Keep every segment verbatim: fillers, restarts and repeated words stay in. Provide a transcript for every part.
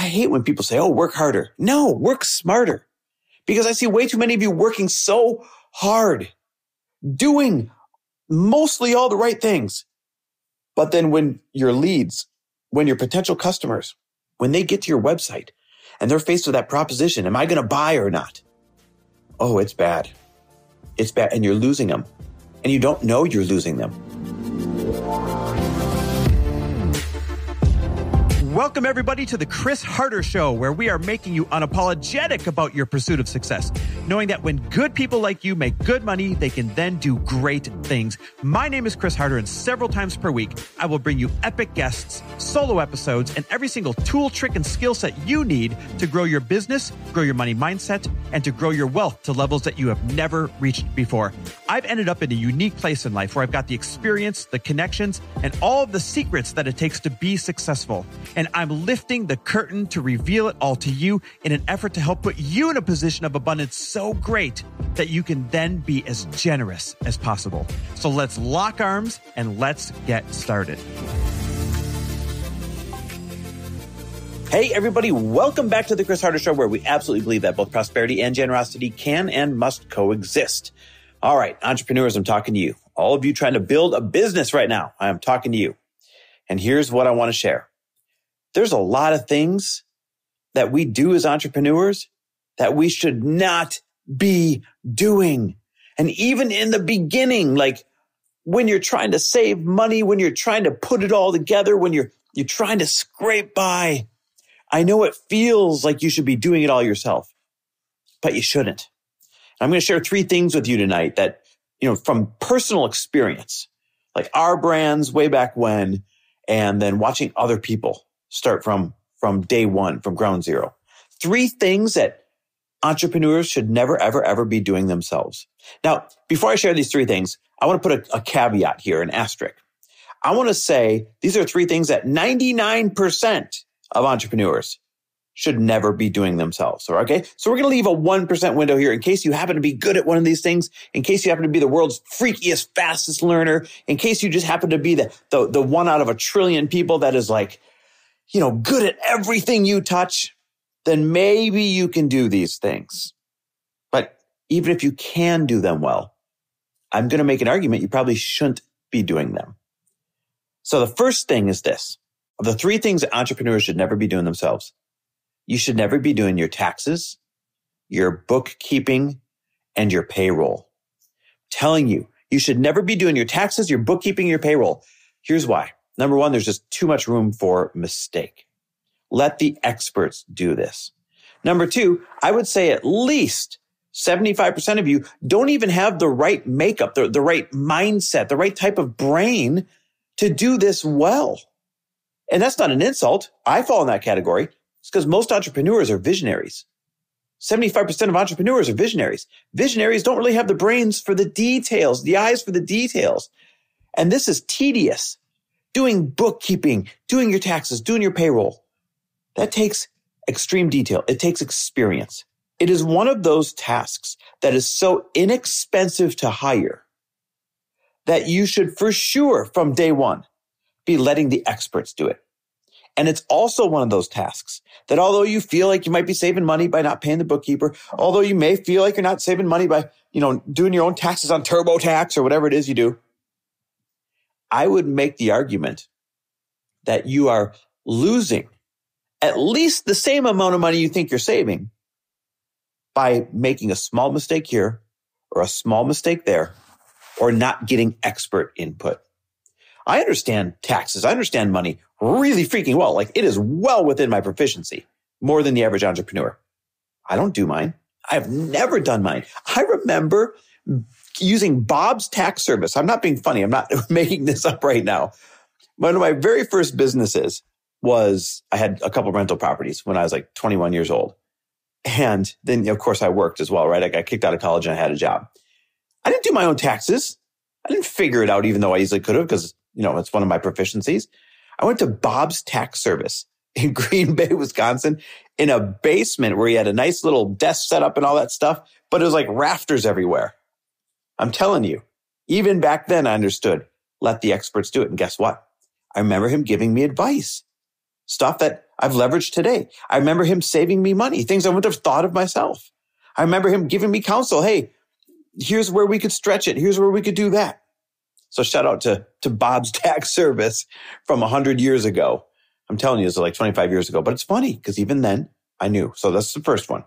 I hate when people say, oh, work harder. No, work smarter. Because I see way too many of you working so hard, doing mostly all the right things. But then when your leads, when your potential customers, when they get to your website and they're faced with that proposition, am I going to buy or not? Oh, it's bad. It's bad. And you're losing them. And you don't know you're losing them. Welcome, everybody, to the Chris Harder Show, where we are making you unapologetic about your pursuit of success, knowing that when good people like you make good money, they can then do great things. My name is Chris Harder, and several times per week, I will bring you epic guests, solo episodes, and every single tool, trick, and skill set you need to grow your business, grow your money mindset, and to grow your wealth to levels that you have never reached before. I've ended up in a unique place in life where I've got the experience, the connections, and all of the secrets that it takes to be successful. And I'm lifting the curtain to reveal it all to you in an effort to help put you in a position of abundance so great that you can then be as generous as possible. So let's lock arms and let's get started. Hey, everybody, welcome back to the Chris Harder Show, where we absolutely believe that both prosperity and generosity can and must coexist. All right, entrepreneurs, I'm talking to you. All of you trying to build a business right now, I am talking to you. And here's what I want to share. There's a lot of things that we do as entrepreneurs that we should not be doing. And even in the beginning, like when you're trying to save money, when you're trying to put it all together, when you're you're trying to scrape by, I know it feels like you should be doing it all yourself, but you shouldn't. And I'm going to share three things with you tonight that, you know, from personal experience, like our brands way back when, and then watching other people start from, from day one, from ground zero. Three things that entrepreneurs should never, ever, ever be doing themselves. Now, before I share these three things, I want to put a, a caveat here, an asterisk. I want to say these are three things that ninety-nine percent of entrepreneurs should never be doing themselves. Okay, so we're going to leave a one percent window here in case you happen to be good at one of these things, in case you happen to be the world's freakiest, fastest learner, in case you just happen to be the, the, the one out of a trillion people that is like, you know, good at everything you touch, then maybe you can do these things. But even if you can do them well, I'm going to make an argument you probably shouldn't be doing them. So the first thing is this. Of the three things that entrepreneurs should never be doing themselves, you should never be doing your taxes, your bookkeeping, and your payroll. I'm telling you, you should never be doing your taxes, your bookkeeping, your payroll. Here's why. Number one, there's just too much room for mistake. Let the experts do this. Number two, I would say at least seventy-five percent of you don't even have the right makeup, the, the right mindset, the right type of brain to do this well. And that's not an insult. I fall in that category. It's because most entrepreneurs are visionaries. seventy-five percent of entrepreneurs are visionaries. Visionaries don't really have the brains for the details, the eyes for the details. And this is tedious. Doing bookkeeping, doing your taxes, doing your payroll. That takes extreme detail. It takes experience. It is one of those tasks that is so inexpensive to hire that you should for sure from day one be letting the experts do it. And it's also one of those tasks that although you feel like you might be saving money by not paying the bookkeeper, although you may feel like you're not saving money by, you know, doing your own taxes on TurboTax or whatever it is you do, I would make the argument that you are losing at least the same amount of money you think you're saving by making a small mistake here or a small mistake there or not getting expert input. I understand taxes. I understand money really freaking well. Like it is well within my proficiency, more than the average entrepreneur. I don't do mine. I've never done mine. I remember using Bob's tax service. I'm not being funny. I'm not making this up right now. One of my very first businesses was I had a couple rental properties when I was like twenty-one years old. And then, of course, I worked as well, right? I got kicked out of college and I had a job. I didn't do my own taxes. I didn't figure it out, even though I easily could have because, you know, it's one of my proficiencies. I went to Bob's tax service in Green Bay, Wisconsin, in a basement where he had a nice little desk set up and all that stuff. But it was like rafters everywhere. I'm telling you, even back then I understood, let the experts do it. And guess what? I remember him giving me advice, stuff that I've leveraged today. I remember him saving me money, things I wouldn't have thought of myself. I remember him giving me counsel. Hey, here's where we could stretch it. Here's where we could do that. So shout out to, to Bob's Tax Service from one hundred years ago. I'm telling you, it's like twenty-five years ago, but it's funny because even then I knew. So that's the first one.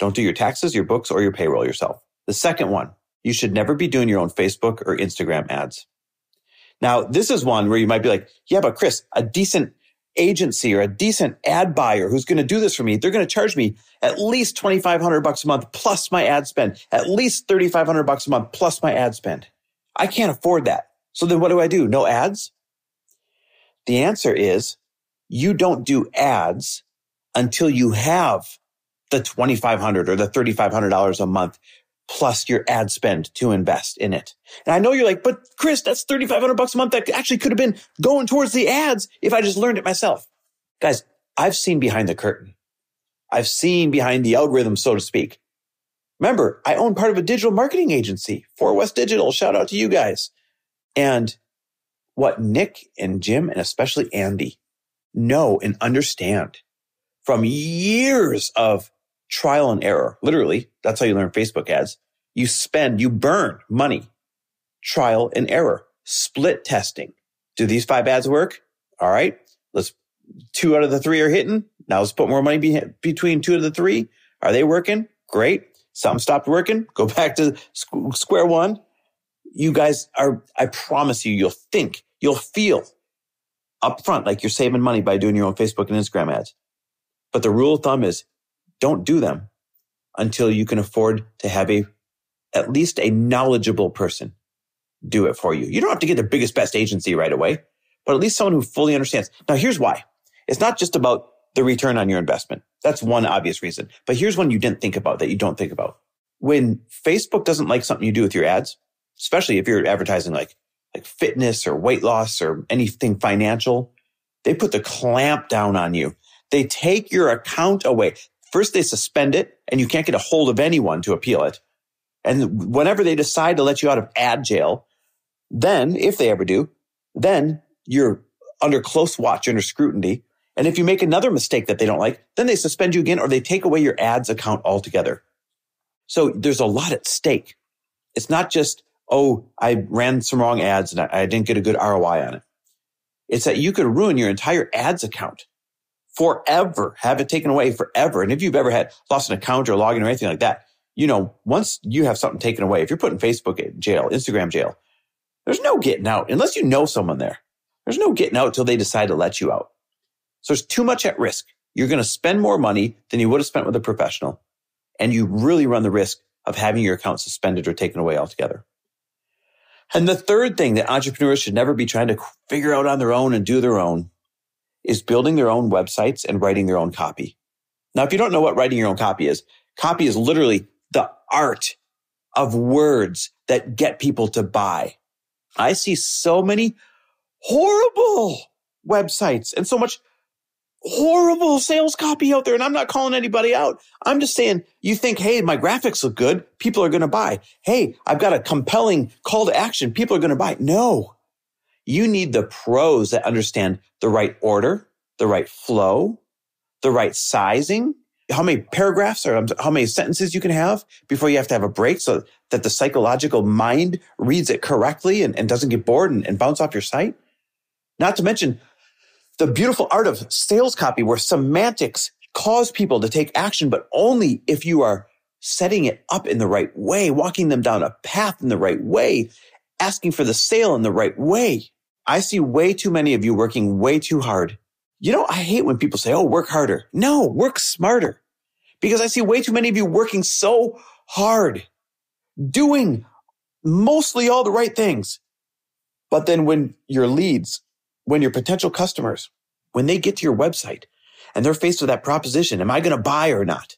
Don't do your taxes, your books, or your payroll yourself. The second one, you should never be doing your own Facebook or Instagram ads. Now, this is one where you might be like, yeah, but Chris, a decent agency or a decent ad buyer who's going to do this for me, they're going to charge me at least twenty-five hundred bucks a month plus my ad spend, at least thirty-five hundred bucks a month plus my ad spend. I can't afford that. So then what do I do? No ads? The answer is you don't do ads until you have the twenty-five hundred dollars or the thirty-five hundred dollars a month plus your ad spend to invest in it. And I know you're like, but Chris, that's thirty-five hundred bucks a month. That actually could have been going towards the ads if I just learned it myself. Guys, I've seen behind the curtain. I've seen behind the algorithm, so to speak. Remember, I own part of a digital marketing agency, Four West Digital. Shout out to you guys. And what Nick and Jim, and especially Andy, know and understand from years of trial and error, literally, that's how you learn Facebook ads. You spend, you burn money, trial and error, split testing. Do these five ads work? All right, let's, two out of the three are hitting. Now let's put more money be, between two of the three. Are they working? Great. Some stopped working. Go back to squ- square one. You guys are, I promise you, you'll think, you'll feel upfront like you're saving money by doing your own Facebook and Instagram ads. But the rule of thumb is, don't do them until you can afford to have a, at least a knowledgeable person do it for you. You don't have to get the biggest, best agency right away, but at least someone who fully understands. Now, here's why. It's not just about the return on your investment. That's one obvious reason. But here's one you didn't think about that you don't think about. When Facebook doesn't like something you do with your ads, especially if you're advertising like, like fitness or weight loss or anything financial, they put the clamp down on you. They take your account away. First, they suspend it, and you can't get a hold of anyone to appeal it. And whenever they decide to let you out of ad jail, then, if they ever do, then you're under close watch, you're under scrutiny. And if you make another mistake that they don't like, then they suspend you again, or they take away your ads account altogether. So there's a lot at stake. It's not just, oh, I ran some wrong ads and I didn't get a good R O I on it. It's that you could ruin your entire ads account forever, have it taken away forever. And if you've ever had lost an account or login or anything like that, you know, once you have something taken away, if you're putting Facebook in jail, Instagram jail, there's no getting out unless you know someone there. There's no getting out till they decide to let you out. So there's too much at risk. You're going to spend more money than you would have spent with a professional. And you really run the risk of having your account suspended or taken away altogether. And the third thing that entrepreneurs should never be trying to figure out on their own and do their own is building their own websites and writing their own copy. Now, if you don't know what writing your own copy is, copy is literally the art of words that get people to buy. I see so many horrible websites and so much horrible sales copy out there, and I'm not calling anybody out. I'm just saying, you think, hey, my graphics look good, people are going to buy. Hey, I've got a compelling call to action, people are going to buy. No. You need the pros that understand the right order, the right flow, the right sizing, how many paragraphs or how many sentences you can have before you have to have a break so that the psychological mind reads it correctly and, and doesn't get bored and, and bounce off your site. Not to mention the beautiful art of sales copy where semantics cause people to take action, but only if you are setting it up in the right way, walking them down a path in the right way, asking for the sale in the right way. I see way too many of you working way too hard. You know, I hate when people say, oh, work harder. No, work smarter. Because I see way too many of you working so hard, doing mostly all the right things. But then when your leads, when your potential customers, when they get to your website and they're faced with that proposition, am I going to buy or not?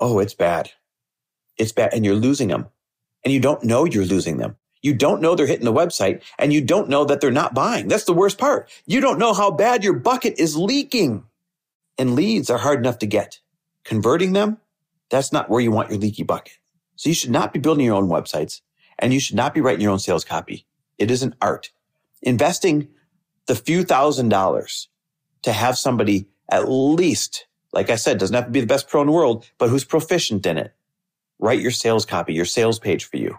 Oh, it's bad. It's bad. And you're losing them. And you don't know you're losing them. You don't know they're hitting the website, and you don't know that they're not buying. That's the worst part. You don't know how bad your bucket is leaking. And leads are hard enough to get. Converting them, that's not where you want your leaky bucket. So you should not be building your own websites, and you should not be writing your own sales copy. It is an art. Investing the few thousand dollars to have somebody at least, like I said, doesn't have to be the best pro in the world, but who's proficient in it. Write your sales copy, your sales page for you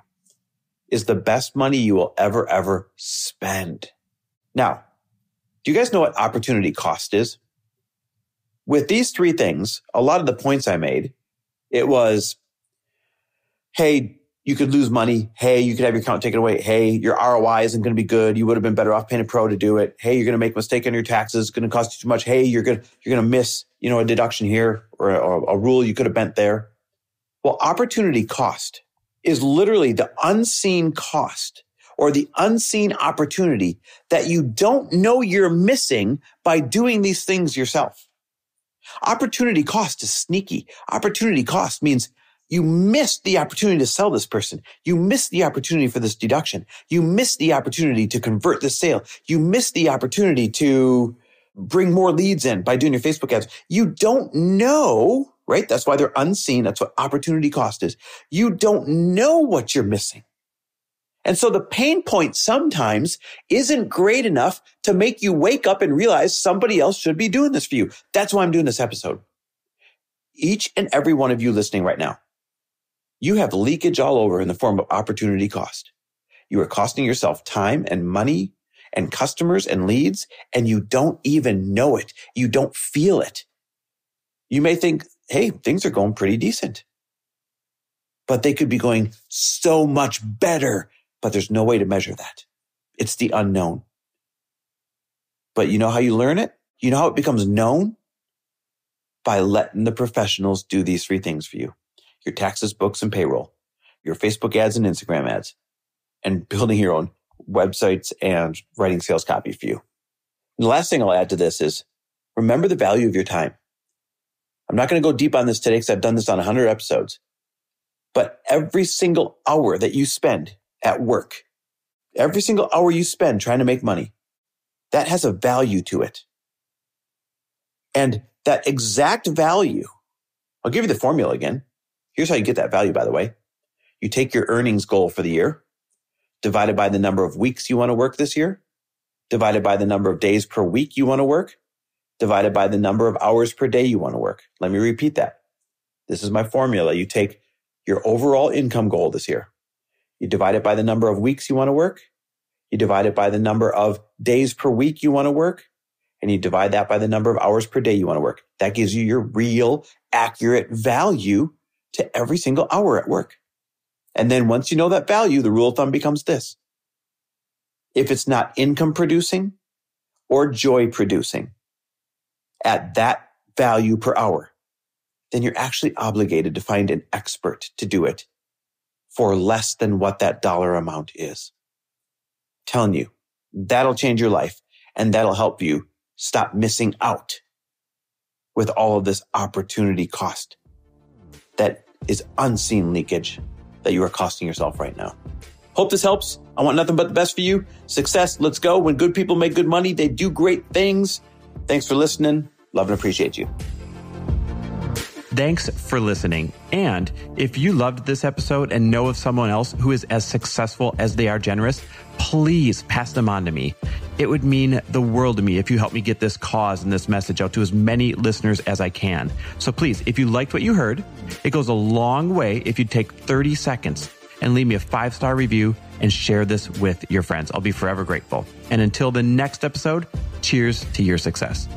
is the best money you will ever, ever spend. Now, do you guys know what opportunity cost is? With these three things, a lot of the points I made, it was, hey, you could lose money. Hey, you could have your account taken away. Hey, your R O I isn't going to be good. You would have been better off paying a pro to do it. Hey, you're going to make a mistake on your taxes. It's going to cost you too much. Hey, you're going to, you're going to miss, you know, a deduction here or a, or a rule you could have bent there. Well, opportunity cost is literally the unseen cost or the unseen opportunity that you don't know you're missing by doing these things yourself. Opportunity cost is sneaky. Opportunity cost means you missed the opportunity to sell this person. You missed the opportunity for this deduction. You missed the opportunity to convert the sale. You missed the opportunity to bring more leads in by doing your Facebook ads. You don't know, right? That's why they're unseen. That's what opportunity cost is. You don't know what you're missing. And so the pain point sometimes isn't great enough to make you wake up and realize somebody else should be doing this for you. That's why I'm doing this episode. Each and every one of you listening right now, you have leakage all over in the form of opportunity cost. You are costing yourself time and money and customers and leads, and you don't even know it. You don't feel it. You may think, hey, things are going pretty decent, but they could be going so much better, but there's no way to measure that. It's the unknown. But you know how you learn it? You know how it becomes known? By letting the professionals do these three things for you. Your taxes, books, and payroll, your Facebook ads and Instagram ads, and building your own websites and writing sales copy for you. And the last thing I'll add to this is remember the value of your time. I'm not going to go deep on this today because I've done this on one hundred episodes, but every single hour that you spend at work, every single hour you spend trying to make money, that has a value to it. And that exact value, I'll give you the formula again. Here's how you get that value, by the way. You take your earnings goal for the year, divided by the number of weeks you want to work this year, divided by the number of days per week you want to work, divided by the number of hours per day you want to work. Let me repeat that. This is my formula. You take your overall income goal this year. You divide it by the number of weeks you want to work. You divide it by the number of days per week you want to work. And you divide that by the number of hours per day you want to work. That gives you your real, accurate value to every single hour at work. And then once you know that value, the rule of thumb becomes this. If it's not income producing or joy producing at that value per hour, then you're actually obligated to find an expert to do it for less than what that dollar amount is. I'm telling you, that'll change your life and that'll help you stop missing out with all of this opportunity cost that is unseen leakage that you are costing yourself right now. Hope this helps. I want nothing but the best for you. Success. Let's go. When good people make good money, they do great things. Thanks for listening. Love and appreciate you. Thanks for listening. And if you loved this episode and know of someone else who is as successful as they are generous, please pass them on to me. It would mean the world to me if you help me get this cause and this message out to as many listeners as I can. So please, if you liked what you heard, it goes a long way if you take thirty seconds and leave me a five-star review and share this with your friends. I'll be forever grateful. And until the next episode, cheers to your success.